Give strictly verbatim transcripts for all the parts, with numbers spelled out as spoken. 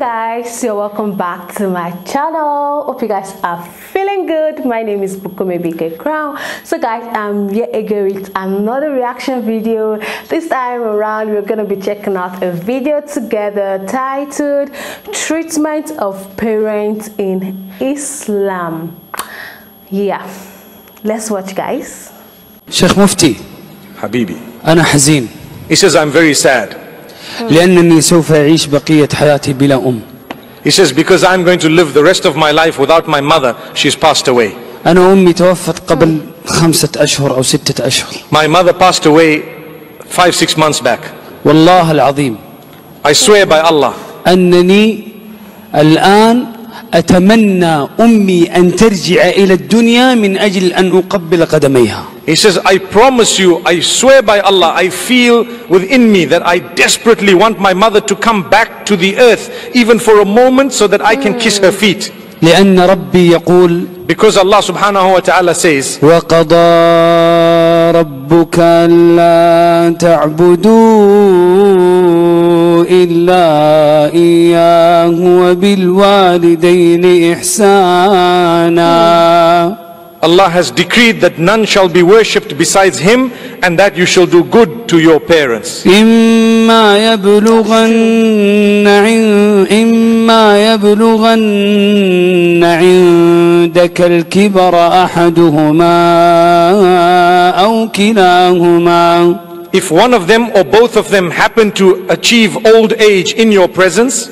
Hi guys, you're welcome back to my channel. Hope you guys are feeling good. My name is Bukume B K Crown. So guys, I'm here again with another reaction video. This time around we're gonna be checking out a video together titled Treatment of Parents in Islam. Yeah, let's watch guys. Sheikh Mufti. Habibi. Ana Hazim. He says, I'm very sad. لأنني سوف أعيش بقية حياتي بلا أم. He says, because I'm going to live the rest of my life without my mother. She's passed away. أنا أمي توفت قبل خمسة أشهر أو ستة أشهر. My mother passed away five six months back. والله العظيم. I swear by Allah. أنني الآن أتمنى أمي أن ترجع إلى الدنيا من أجل أن أقبل قدميها. He says, I promise you, I swear by Allah, I feel within me that I desperately want my mother to come back to the earth, even for a moment, so that I can kiss her feet. لأن ربي يقول, because Allah subhanahu wa ta'ala says, وَقَضَى رَبُّكَ أَلَّا تَعْبُدُوا إِلَّا إِيَّاهُ وَبِالْوَالِدَيْنِ إِحْسَانًا. Allah has decreed that none shall be worshipped besides Him, and that you shall do good to your parents. إما يبلغن إما يبلغن عندك الكبر أحدهما أو كلاهما. If one of them or both of them happen to achieve old age in your presence,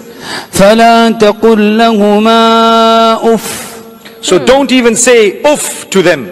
فلا تقل لهما أف. So don't even say uff to them.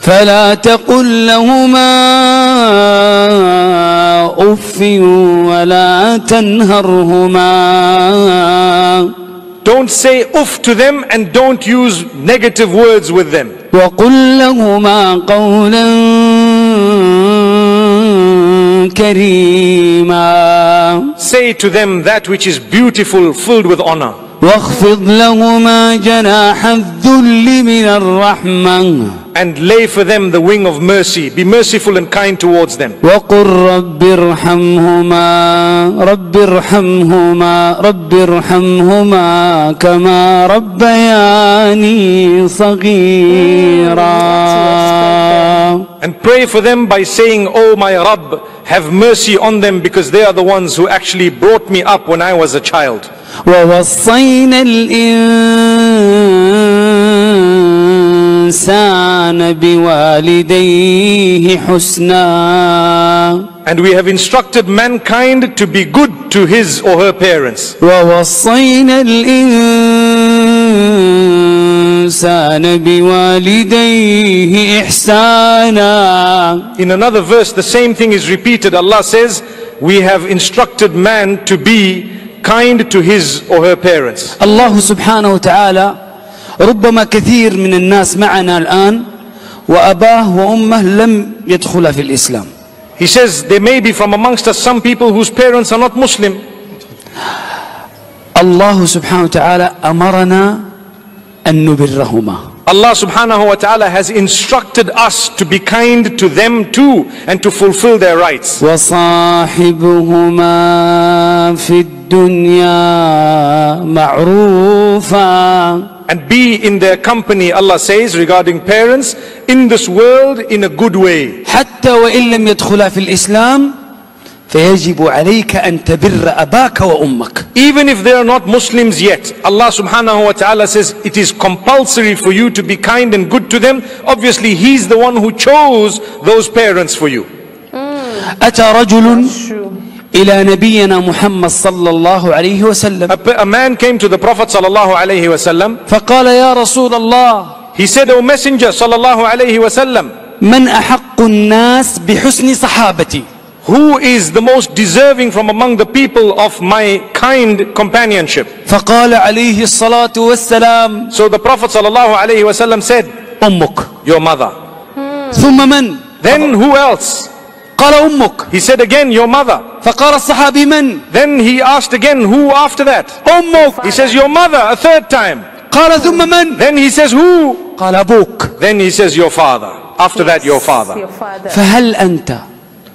فلا تقل لهما أف ولا تنهرهما. Don't say uff to them and don't use negative words with them. وقل لهما قولا كريما. Say to them that which is beautiful, filled with honor. واخفض لهما جناح الذل من الرحمة. And lay for them the wing of mercy. Be merciful and kind towards them. وقل رب ارحمهما رب ارحمهما رب ارحمهما كما ربياني صغيرا. And pray for them by saying, Oh my Rabb, have mercy on them, because they are the ones who actually brought me up when I was a child. ووصينا الإنسان بوالديه حسنا. And we have instructed mankind to be good to his or her parents. ووصينا الإنسان بوالديه إحسانا. In another verse, the same thing is repeated. Allah says, we have instructed man to be kind to his or her parents. الله سبحانه وتعالى ربما كثير من الناس معنا الآن وأباه وأمه لم يدخل في الإسلام. He says there may be from amongst us some people whose parents are not Muslim. الله سبحانه وتعالى أمرنا أن نبرهما. Allah subhanahu wa ta'ala has instructed us to be kind to them too and to fulfill their rights. وَصَاحِبُهُمَا فِي الدُّنْيَا مَعْرُوفًا. And be in their company, Allah says regarding parents, in this world in a good way. حَتَّى وَإِنْ لَمْ يَدْخُلَا فِي الْإِسْلَامِ فَيَجِبُ عَلَيْكَ أَن تَبِرَّ أَبَاكَ وَأُمَّكَ. Even if they are not Muslims yet, Allah subhanahu wa ta'ala says it is compulsory for you to be kind and good to them. Obviously, He's the one who chose those parents for you. أَتَى رَجُلٌ إِلَى نَبِيِّنَا مُحَمَّدٍ صَلَّى اللَّهُ عَلَيْهِ وَسَلَّمَ. A man came to the Prophet sallallahu alayhi wa sallam. فَقَالَ يَا رَسُولَ اللَّهِ. He said, O Messenger sallallahu alayhi wa sallam, مَنْ أَحَقُّ النَّاسِ بِحُسْنِ صَحَابَتِي. Who is the most deserving from among the people of my kind companionship? فقال عليه الصلاة والسلام. So the Prophet sallallahu alayhi wasallam said, أمك. Your mother. ثم من? Then who else? قال أمك. He said again, your mother. فقال الصحابي من? Then he asked again, who after that? أمك. He says, your mother, a third time. قال ثم من? Then he says, who? قال أبوك. Then he says, your father. After that, your father. فهل أنت?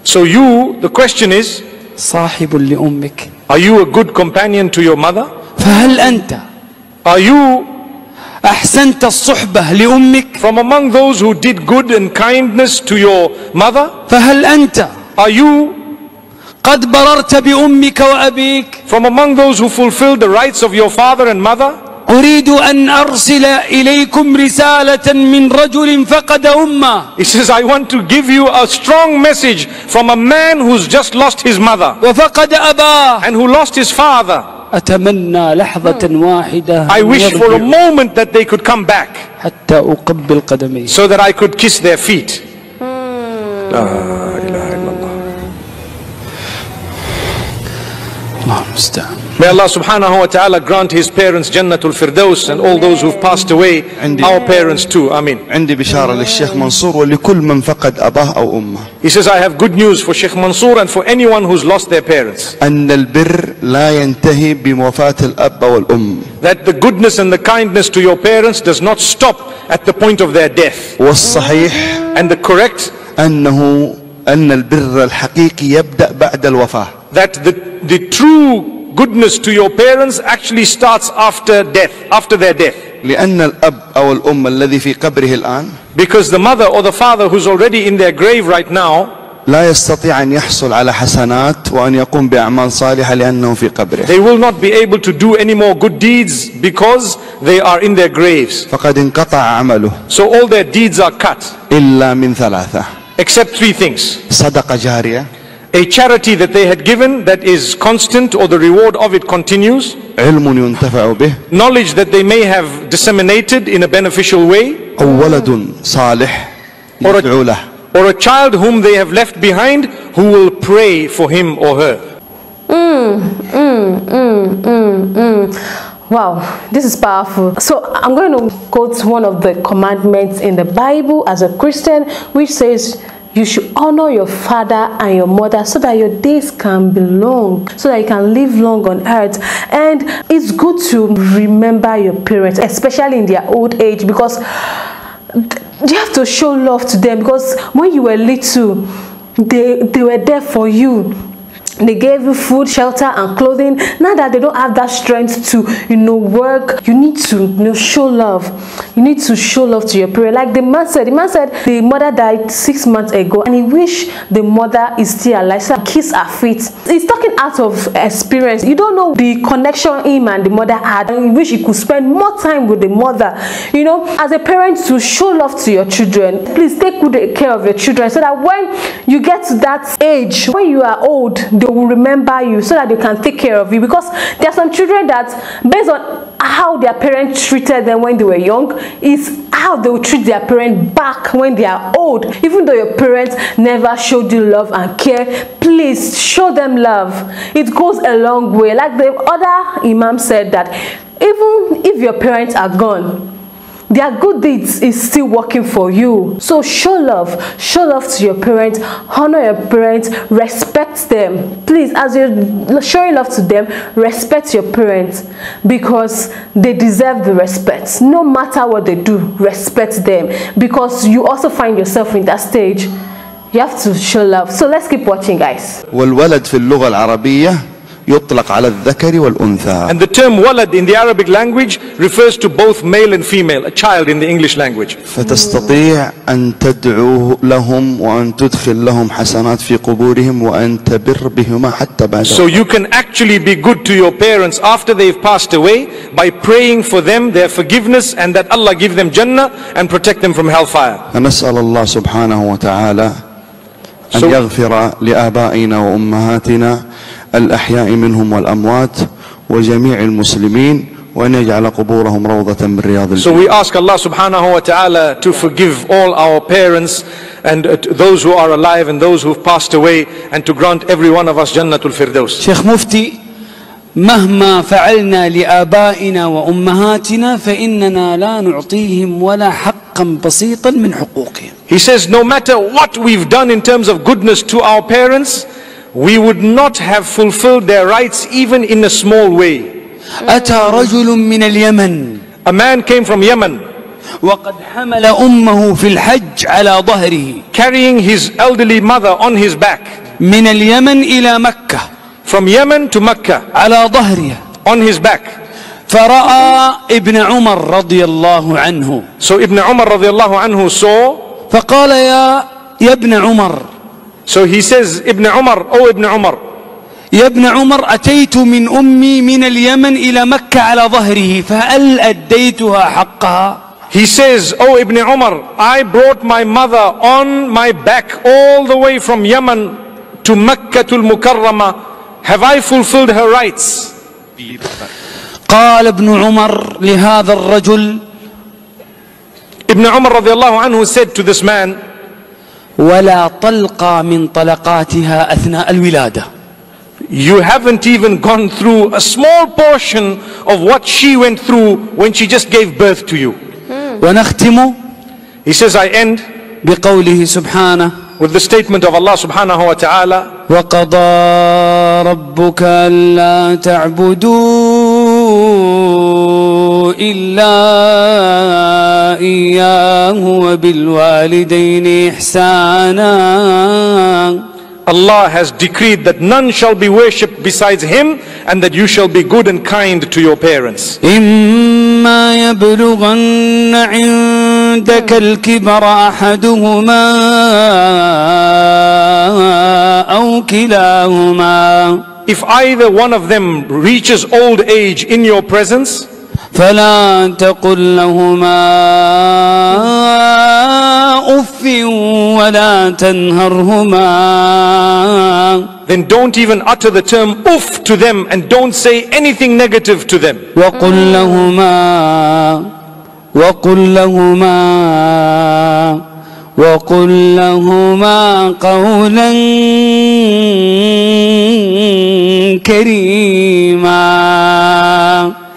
So you, the question is, صاحب لأمك. Are you a good companion to your mother? فهل أنت Are you أحسنت الصحبة لأمك From among those who did good and kindness to your mother فهل أنت Are you قد بررت بأمك وأبيك From among those who fulfilled the rights of your father and mother أريد أن أرسل إليكم رسالة من رجل فقد أمه He says I want to give you a strong message from a man who's just lost his mother وفقد أباه And who lost his father أتمنى لحظة واحدة I wish for a moment that they could come back حتى أقبل قدميه So that I could kiss their feet لا إله إلا الله الله المستعان May Allah subhanahu wa ta'ala grant his parents Jannatul Firdaus and all those who've passed away, our parents too. Ameen. عندي بشارة للشيخ منصور ولكل من فقد أباه أو أمه. He says, I have good news for Sheikh Mansour and for anyone who's lost their parents. أن البر لا ينتهي بوفاة الأب والأم. That the goodness and the kindness to your parents does not stop at the point of their death. والصحيح. And the correct. أنه أن البر الحقيقي يبدأ بعد الوفاة. That the the true Goodness to your parents actually starts after death, after their death. Because the mother or the father who's already in their grave right now, they will not be able to do any more good deeds because they are in their graves. So all their deeds are cut. Except three things. A charity that they had given that is constant or the reward of it continues. Knowledge that they may have disseminated in a beneficial way. Or a, or a child whom they have left behind who will pray for him or her. Mm, mm, mm, mm, mm. Wow, this is powerful. So I'm going to quote one of the commandments in the Bible as a Christian, which says, You should honor your father and your mother so that your days can be long, so that you can live long on earth. And it's good to remember your parents, especially in their old age, because you have to show love to them. Because when you were little, they, they were there for you. They gave you food, shelter, and clothing. Now that they don't have that strength to, you know, work, you need to, you know, show love. You need to show love to your parents. Like the man said, the man said the mother died six months ago, and he wished the mother is still alive. So kiss her feet. He's talking out of experience. You don't know the connection him and the mother had, and he wish he could spend more time with the mother. You know, as a parent, to show love to your children, please take good care of your children so that when you get to that age, when you are old, they will remember you so that they can take care of you. Because there are some children that, based on how their parents treated them when they were young, is how they will treat their parents back when they are old. Even though your parents never showed you love and care, please show them love. It goes a long way. Like the other Imam said, that even if your parents are gone, their good deeds is still working for you. So show love. Show love to your parents. Honor your parents. Respect them. Please, as you're showing love to them, respect your parents, because they deserve the respect. No matter what they do, respect them, because you also find yourself in that stage. You have to show love. So let's keep watching, guys. والولد في اللغة العربية يطلق على الذكر والأنثى. And the term walad in the Arabic language refers to both male and female, a child in the English language. فتستطيع أن تدعو لهم وأن تدخل لهم حسنات في قبورهم وأن تبر بهما حتى بعد. So you can actually be good to your parents after they've passed away by praying for them, their forgiveness, and that Allah give them Jannah and protect them from hellfire. نسأل الله سبحانه وتعالى أن يغفر لآبائنا وأمهاتنا. الأحياء منهم والأموات وجميع المسلمين وأن يجعل قبورهم روضة من رياض الجنة. So we ask Allah subhanahu wa ta'ala to forgive all our parents and those who are alive and those who have passed away and to grant every one of us Jannatul Firdaus. Sheikh Mufti, مهما فعلنا لآبائنا وأمهاتنا فإننا لا نعطيهم ولا حقا بسيطا من حقوقهم. He says no matter what we've done in terms of goodness to our parents, we would not have fulfilled their rights even in a small way. A man came from Yemen carrying his elderly mother on his back. From Yemen to Mecca on his back. فَرَأَى Ibn Umar رضي الله عنه. So Ibn Umar رضي الله عنه saw. فقال يا يا ابن عمر. So he says, Ibn Umar, oh Ibn Umar. يا ابن عمر أتيت من أمي من اليمن إلى مكة على ظهره فهل أديتها حقها؟ He says, oh Ibn Umar, I brought my mother on my back all the way from Yemen to Mecca al-Mukarramah. Have I fulfilled her rights? قال ابن عمر لهذا الرجل. Ibn Umar رضي الله عنه said to this man, ولا طلقة من طلقاتها أثناء الولادة. You haven't even gone through a small portion of what she went through when she just gave birth to you. ونختم. He says, I end بقوله سبحانه. With the statement of Allah subhanahu wa ta'ala. وَقَضَى رَبُّكَ أَلَّا تَعْبُدُوا إِلَّا إِيَّاهُ وَبِالْوَالِدَيْنِ إِحْسَانًا. Allah has decreed that none shall be worshipped besides Him, and that you shall be good and kind to your parents. إما يبلغن عندك الكبر أحدهما أو كلاهما. If either one of them reaches old age in your presence, فلا تقل لهما أف ولا تنهرهما. Then don't even utter the term "uff" to them, and don't say anything negative to them. وقل لهما وقل لهما وقل لهما قولا كريما.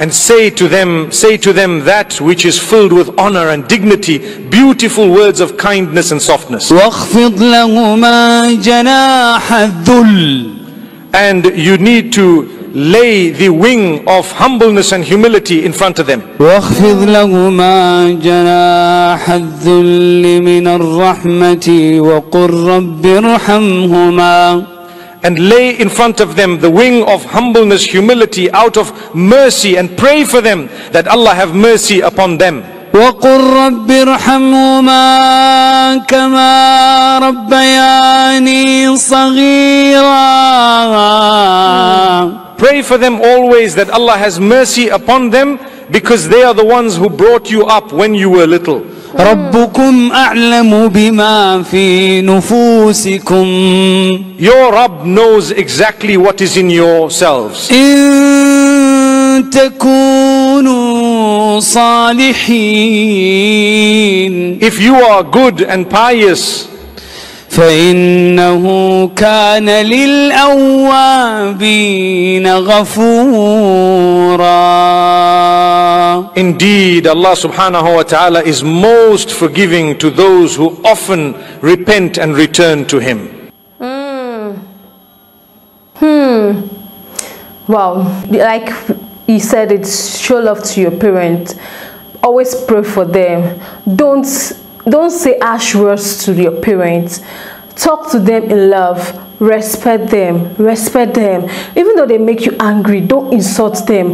And say to them, say to them that which is filled with honor and dignity, beautiful words of kindness and softness. And you need to lay the wing of humbleness and humility in front of them. And lay in front of them the wing of humbleness, humility, out of mercy, and pray for them that Allah have mercy upon them. Pray for them always that Allah has mercy upon them, because they are the ones who brought you up when you were little. رَبُّكُمْ أَعْلَمُ بِمَا فِي نُفُوسِكُمْ. Your Rabb knows exactly what is in yourselves. إِن تَكُونُوا صَالِحِينَ. If you are good and pious, فَإِنَّهُ كَانَ لِلْأَوَّابِينَ غَفُورًا. Indeed, Allah subhanahu wa ta'ala is most forgiving to those who often repent and return to Him. Mm. Hmm. Wow. Like you said, it's show love to your parents. Always pray for them. Don't Don't say harsh words to your parents. Talk to them in love. Respect them. Respect them. Even though they make you angry, don't insult them.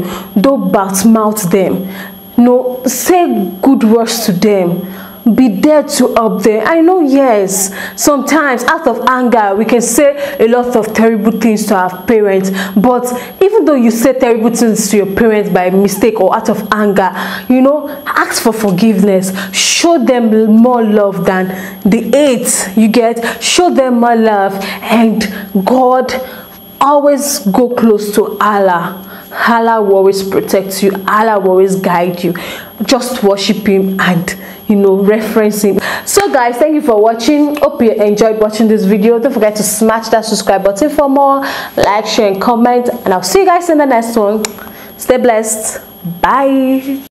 Don't badmouth them. No, say good words to them. Be there to help them. I know, yes, sometimes out of anger we can say a lot of terrible things to our parents, but even though you say terrible things to your parents by mistake or out of anger, you know, ask for forgiveness. Show them more love than the hate you get. Show them more love, and God, always go close to Allah. Allah will always protect you. Allah will always guide you. Just worship Him and, you know, reference Him. So guys, thank you for watching. Hope you enjoyed watching this video. Don't forget to smash that subscribe button for more. Like, share and comment, and I'll see you guys in the next one. Stay blessed. Bye.